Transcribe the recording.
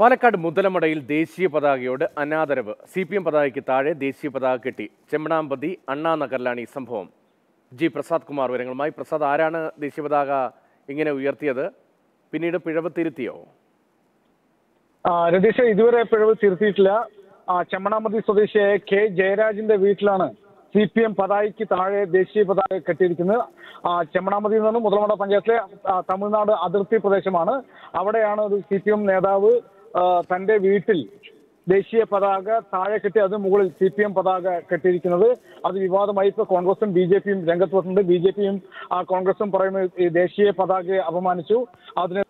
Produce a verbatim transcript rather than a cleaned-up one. പാലക്കാട് മുതലമടയിൽ ദേശീയ പതാകയോട് അനാദരവ്. സി പി എം പതാകയ്ക്ക് താഴെ ദേശീയ പതാക കെട്ടി. ചെമ്മണാമ്പതി അണ്ണാ നഗറിലാണ് ഈ സംഭവം. ജി പ്രസാദ് കുമാർ വിവരങ്ങളുമായി. പ്രസാദ്, ആരാണ് ദേശീയ പതാക ഇങ്ങനെ ഉയർത്തിയത്? പിന്നീട് പിഴവ് തിരുത്തിയോ? രതീഷ്, ഇതുവരെ പിഴവ് തിരുത്തിയിട്ടില്ല. ചെമ്മണാമ്പതി സ്വദേശിയായ കെ ജയരാജിന്റെ വീട്ടിലാണ് സി പി എം പതാകയ്ക്ക് താഴെ ദേശീയ പതാക കെട്ടിയിരിക്കുന്നത്. ചെമ്മണാമ്പതിയിൽ നിന്നും മുതലമട പഞ്ചായത്തിലെ തമിഴ്നാട് അതിർത്തി പ്രദേശമാണ്. അവിടെയാണ് ഒരു സി പി എം നേതാവ് തന്റെ വീട്ടിൽ ദേശീയ പതാക താഴെ കെട്ടി അതിന് മുകളിൽ സി പി എം പതാക കെട്ടിയിരിക്കുന്നത്. അത് വിവാദമായി ഇപ്പോൾ കോൺഗ്രസും ബി ജെ പിയും രംഗത്ത് വന്നിട്ടുണ്ട്. ബി ജെ പിയും കോൺഗ്രസും പറയുന്നത് ദേശീയ പതാകയെ അപമാനിച്ചു, അതിന്